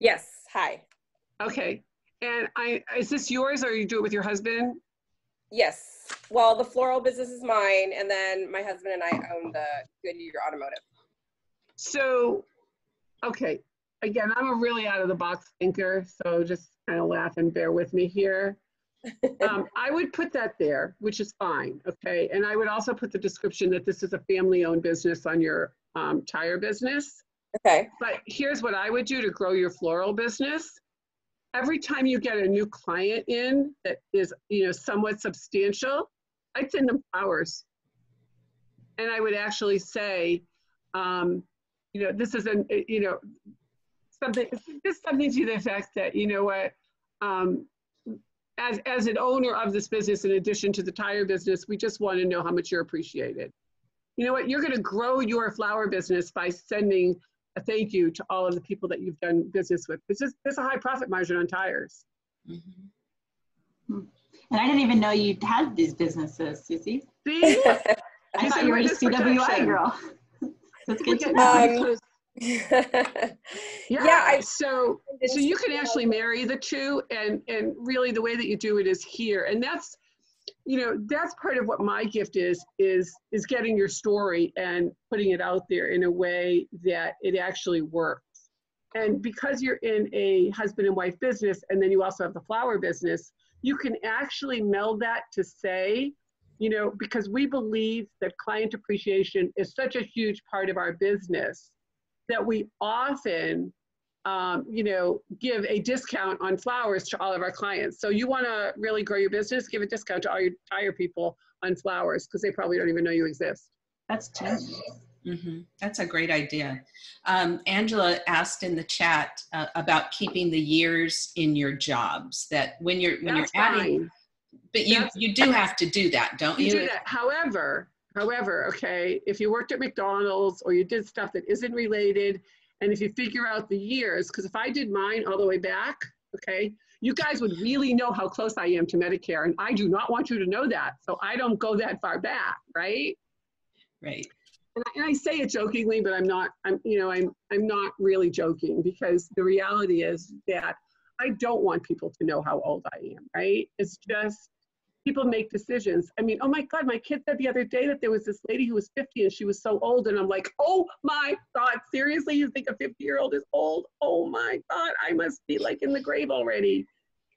Yes, hi. Okay, and is this yours, or you do it with your husband? Yes. Well, the floral business is mine, and then my husband and I own the Goodyear Automotive. So, okay. Again, I'm a really out-of-the-box thinker, so just kind of laugh and bear with me here. I would put that there, which is fine, okay? And I would also put the description that this is a family-owned business on your tire business. Okay. But here's what I would do to grow your floral business. Every time you get a new client in that is, you know, somewhat substantial, I'd send them flowers. And I would actually say, you know, this is an, you know, something, just something to the effect that, you know what, as an owner of this business, in addition to the tire business, we just want to know how much you're appreciated. You know what, you're going to grow your flower business by sending a thank you to all of the people that you've done business with. There's a high profit margin on tires. Mm-hmm. And I didn't even know you had these businesses, Susie. See? I thought you were a CWI girl. That's good to know. Yeah, so you can actually marry the two, and really the way that you do it is here, and that's, you know, that's part of what my gift is getting your story and putting it out there in a way that it actually works. And because you're in a husband and wife business, and then you also have the flower business, you can actually meld that to say, you know, because we believe that client appreciation is such a huge part of our business that we often, you know, give a discount on flowers to all of our clients. So you want to really grow your business, give a discount to all your tire people on flowers because they probably don't even know you exist. That's terrible. Mm-hmm. That's a great idea. Angela asked in the chat about keeping the years in your jobs, that when you're adding, but you do have to do that, don't you? You do that. However, okay, if you worked at McDonald's or you did stuff that isn't related, and if you figure out the years, because if I did mine all the way back, okay, you guys would really know how close I am to Medicare, and I do not want you to know that, so I don't go that far back, right? Right. And I say it jokingly, but I'm not, you know, I'm not really joking, because the reality is that I don't want people to know how old I am, right? It's just, people make decisions. I mean, oh my God, my kid said the other day that there was this lady who was 50 and she was so old. And I'm like, oh my God, seriously, you think a 50-year-old is old? Oh my God, I must be like in the grave already.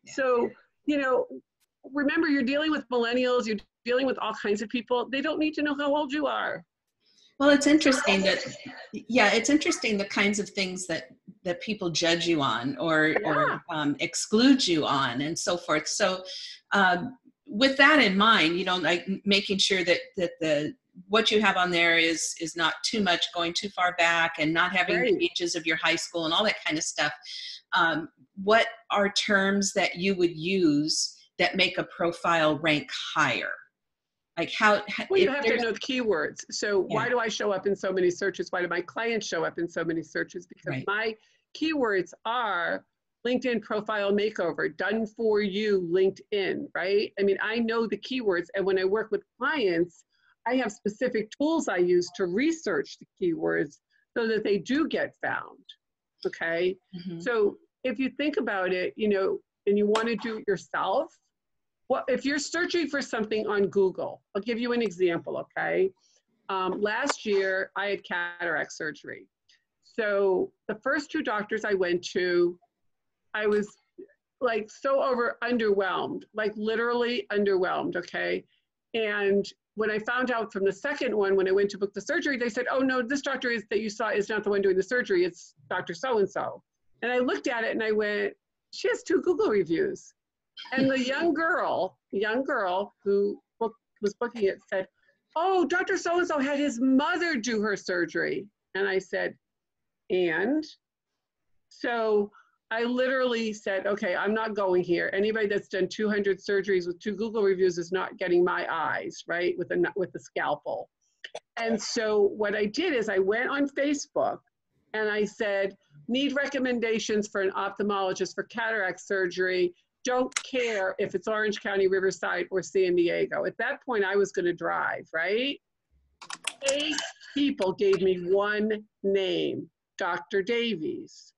Yeah. So, you know, remember, you're dealing with millennials, you're dealing with all kinds of people. They don't need to know how old you are. Well, it's interesting it's interesting the kinds of things that people judge you on or exclude you on and so forth. So, with that in mind, you know, like making sure that the what you have on there is not too much going too far back and not having the ages of your high school and all that kind of stuff. What are terms that you would use that make a profile rank higher? Like well, you have to know the keywords. So why do I show up in so many searches? Why do my clients show up in so many searches? Because my keywords are LinkedIn profile makeover, done for you LinkedIn, right? I mean, I know the keywords, and when I work with clients, I have specific tools I use to research the keywords so that they do get found, okay? Mm-hmm. So if you think about it, you know, and you want to do it yourself, well, if you're searching for something on Google, I'll give you an example, okay? Last year, I had cataract surgery. So the first two doctors I went to, I was like so underwhelmed, like literally underwhelmed, okay? And when I found out from the second one, when I went to book the surgery, they said, oh no, this doctor is that you saw is not the one doing the surgery, it's Dr. So-and-so. And I looked at it and I went, she has 2 Google reviews. And the young girl who was booking it said, oh, Dr. So-and-so had his mother do her surgery. And I said, and? So I literally said, okay, I'm not going here. Anybody that's done 200 surgeries with 2 Google reviews is not getting my eyes, right, with a scalpel. And so what I did is I went on Facebook and I said, need recommendations for an ophthalmologist for cataract surgery. Don't care if it's Orange County, Riverside, or San Diego. At that point, I was going to drive, right? 8 people gave me one name, Dr. Davies.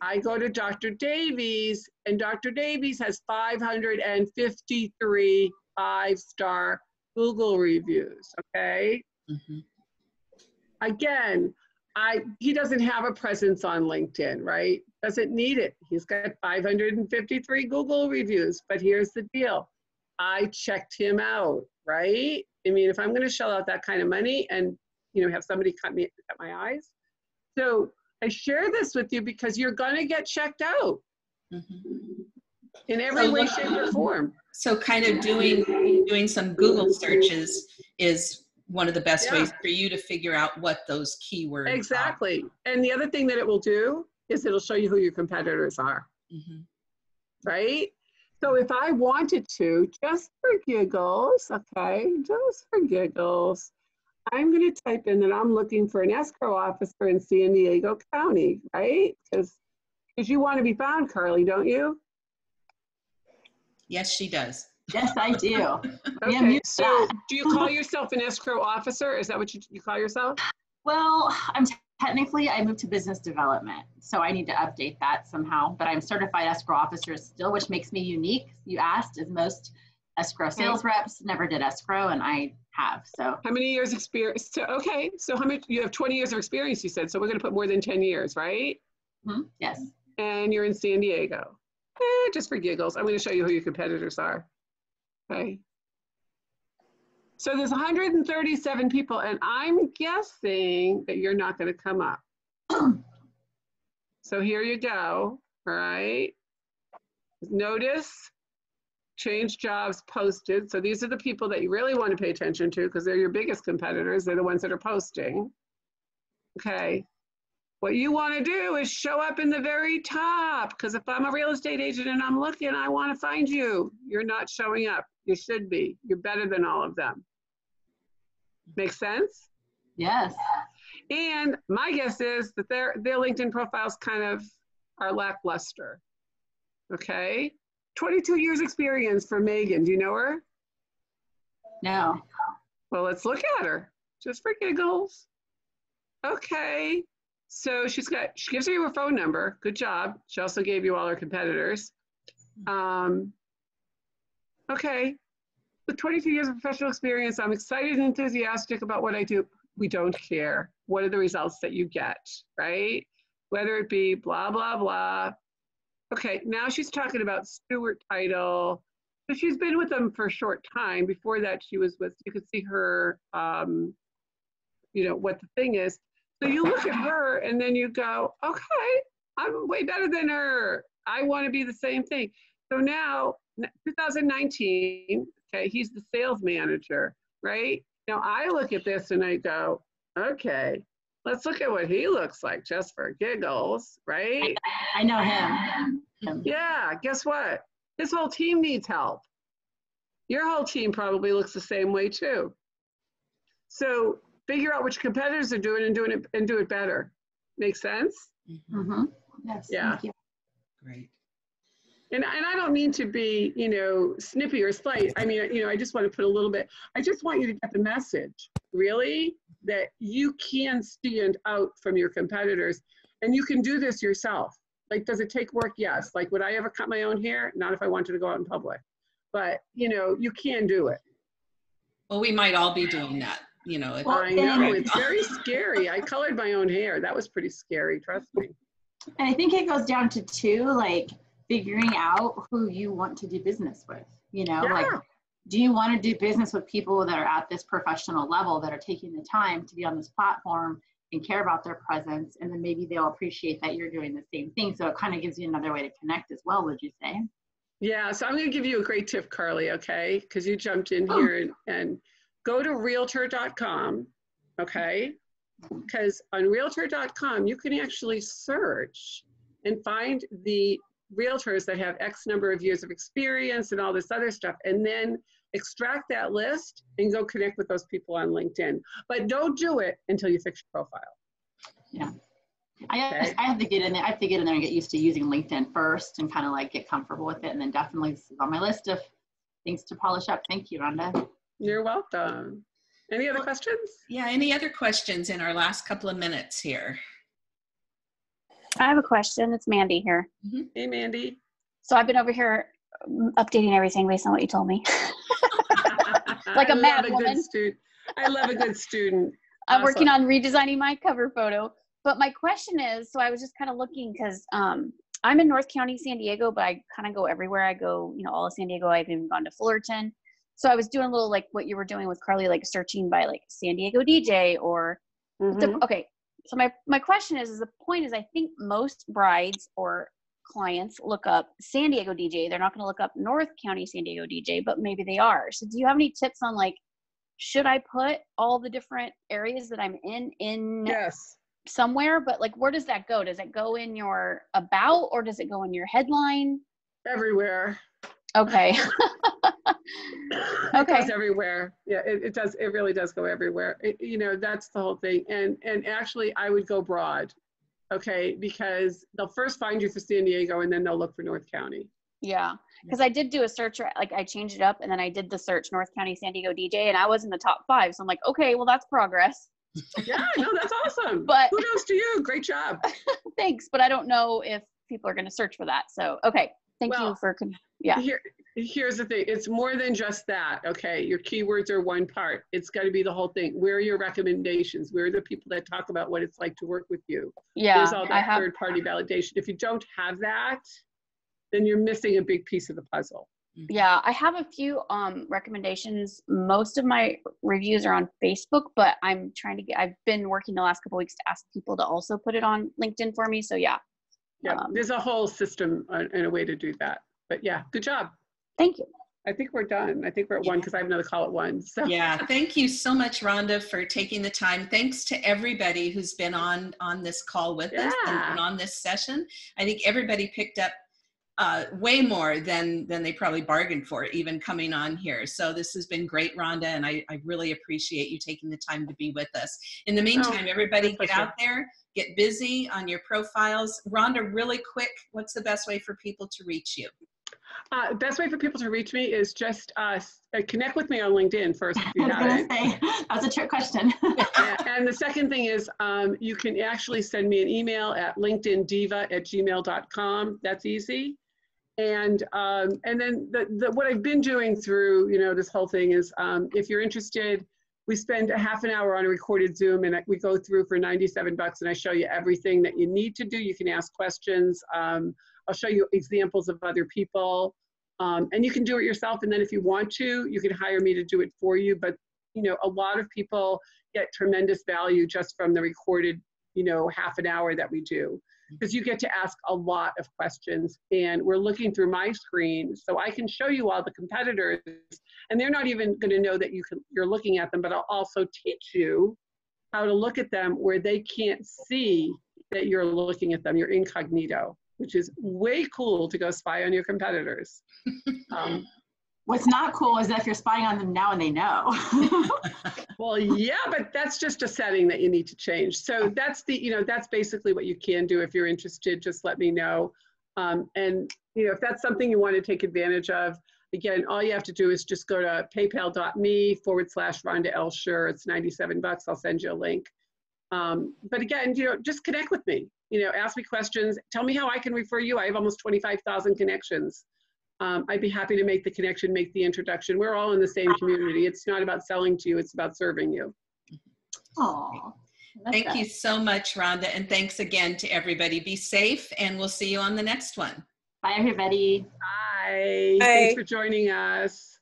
I go to Dr. Davies, and Dr. Davies has 553 5-star Google reviews, okay? Mm-hmm. Again, he doesn't have a presence on LinkedIn, right? Doesn't need it. He's got 553 Google reviews, but here's the deal. I checked him out, right? I mean, if I'm going to shell out that kind of money and, you know, have somebody cut my eyes. So I share this with you because you're going to get checked out in every way, shape, or form. So kind of doing some Google searches is one of the best ways for you to figure out what those keywords exactly are. And the other thing that it will do is it'll show you who your competitors are, right? So if I wanted to, just for giggles, okay, just for giggles, I'm going to type in that I'm looking for an escrow officer in San Diego County, right? Because you want to be found, Carly, don't you? Yes, she does. Yes, I do. Okay. So do you call yourself an escrow officer? Is that what you call yourself? Well, technically, I moved to business development, so I need to update that somehow. But I'm certified escrow officer still, which makes me unique. You asked, as most escrow sales reps never did escrow, and I have. So how many years experience? So, okay, so how much? You have 20 years of experience, you said. So we're going to put more than 10 years, right? Mm-hmm. Yes. And you're in San Diego. Just for giggles, I'm going to show you who your competitors are. Okay. So there's 137 people, and I'm guessing that you're not going to come up. So here you go, all right? Notice, change jobs posted. So these are the people that you really want to pay attention to because they're your biggest competitors. They're the ones that are posting. Okay. What you want to do is show up in the very top, because if I'm a real estate agent and I'm looking, I want to find you. You're not showing up. You should be. You're better than all of them. Make sense? Yes. And my guess is that their LinkedIn profiles kind of are lackluster. Okay? 22 years experience for Megan. Do you know her? No. Well, let's look at her. Just for giggles. Okay. So she gives you her phone number. Good job. She also gave you all her competitors. Okay. With 22 years of professional experience, I'm excited and enthusiastic about what I do. We don't care. What are the results that you get, right? Whether it be blah, blah, blah. Okay, now she's talking about Stewart Title. So she's been with them for a short time. Before that, she was with, you could see her, you know, what the thing is. So you look at her and then you go, okay, I'm way better than her. I want to be the same thing. So now, 2019, okay, he's the sales manager, right? Now I look at this and I go, okay, let's look at what he looks like just for giggles, right? I know him. Yeah, guess what? His whole team needs help. Your whole team probably looks the same way too. So figure out which competitors are doing and do it better. Make sense? Mm-hmm. Yes, yeah. Thank you. Great. And I don't mean to be, you know, snippy or slight. I mean, you know, I just want to put a little bit, I just want you to get the message, really, that you can stand out from your competitors and you can do this yourself. Like, does it take work? Yes. Like, would I ever cut my own hair? Not if I wanted to go out in public. But, you know, you can do it. Well, we might all be doing that, you know. Well, I know, it's very scary. I colored my own hair. That was pretty scary, trust me. And I think it goes down to two, like, figuring out who you want to do business with, you know, yeah. Like, do you want to do business with people that are at this professional level that are taking the time to be on this platform and care about their presence? And then maybe they'll appreciate that you're doing the same thing. So it kind of gives you another way to connect as well, would you say? Yeah. So I'm going to give you a great tip, Carly. Okay. Cause you jumped in here and go to realtor.com. Okay. Cause on realtor.com, you can actually search and find the realtors that have X number of years of experience and all this other stuff, and then extract that list and go connect with those people on LinkedIn. But don't do it until you fix your profile. Yeah. Okay. I have to get in there. I have to get in there and get used to using LinkedIn first and kind of like get comfortable with it. And then definitely this is on my list of things to polish up. Thank you, Rhonda. You're welcome. Any other questions? Yeah. Any other questions in our last couple of minutes here? I have a question. It's Mandy here. Mm-hmm. Hey, Mandy. So I've been over here updating everything based on what you told me. Like a mad woman. I love a good student. I'm working on redesigning my cover photo. But my question is, so I was just kind of looking because I'm in North County, San Diego, but I kind of go everywhere. I go, you know, all of San Diego. I've even gone to Fullerton. So I was doing a little like what you were doing with Carly, like searching by like San Diego DJ or, mm-hmm. Okay. So my question is the point is I think most brides or clients look up San Diego DJ. They're not going to look up North County San Diego DJ, but maybe they are. So do you have any tips on like, should I put all the different areas that I'm in yes. somewhere? But like, where does that go? Does it go in your about, or does it go in your headline? Everywhere. Okay. Okay. It goes everywhere. Yeah, it does. It really does go everywhere. You know, that's the whole thing. And actually, I would go broad, okay, because they'll first find you for San Diego, and then they'll look for North County. Yeah, because I did do a search, like I changed it up, and then I did the search North County San Diego DJ, and I was in the top 5. So I'm like, okay, well, that's progress. Yeah, no, that's awesome. But kudos to you. Great job. Thanks, but I don't know if people are going to search for that. So okay, thank you for yeah. Here's the thing. It's more than just that, okay? Your keywords are one part. It's got to be the whole thing. Where are your recommendations? Where are the people that talk about what it's like to work with you? Yeah. There's all that third-party validation. If you don't have that, then you're missing a big piece of the puzzle. Yeah. I have a few recommendations. Most of my reviews are on Facebook, but I'm trying to I've been working the last couple of weeks to ask people to also put it on LinkedIn for me. So, yeah. Yeah. There's a whole system and a way to do that. But, yeah, good job. Thank you. I think we're done. I think we're at 1 because I have another call at 1. So. Yeah. Thank you so much, Rhonda, for taking the time. Thanks to everybody who's been on this call with us and on this session. I think everybody picked up way more than they probably bargained for, even coming on here. So this has been great, Rhonda, and I really appreciate you taking the time to be with us. In the meantime, everybody get out there, get busy on your profiles. Rhonda, really quick, what's the best way for people to reach you? Best way for people to reach me is just connect with me on LinkedIn first. If you that was a trick question. And the second thing is you can actually send me an email at linkedindiva@gmail.com. That's easy. And then what I've been doing through, you know, this whole thing is if you're interested, we spend a half an hour on a recorded Zoom and we go through for $97 and I show you everything that you need to do. You can ask questions. I'll show you examples of other people and you can do it yourself. And then if you want to, you can hire me to do it for you. But, you know, a lot of people get tremendous value just from the recorded, you know, half an hour that we do. because you get to ask a lot of questions. And we're looking through my screen, so I can show you all the competitors, and they're not even going to know that you're looking at them, but I'll also teach you how to look at them where they can't see that you're looking at them. You're incognito, which is way cool to go spy on your competitors. What's not cool is that if you're spying on them now and they know. Well, yeah, but that's just a setting that you need to change. So that's the, you know, that's basically what you can do. If you're interested, just let me know. And, you know, if that's something you want to take advantage of, again, all you have to do is just go to paypal.me/Rhonda L. Sher. It's $97. I'll send you a link. But again, you know, just connect with me, you know, ask me questions. Tell me how I can refer you. I have almost 25,000 connections. I'd be happy to make the connection, make the introduction. We're all in the same community. It's not about selling to you. It's about serving you. Oh, thank you so much, Rhonda. And thanks again to everybody. Be safe, and we'll see you on the next one. Bye, everybody. Bye. Thanks for joining us.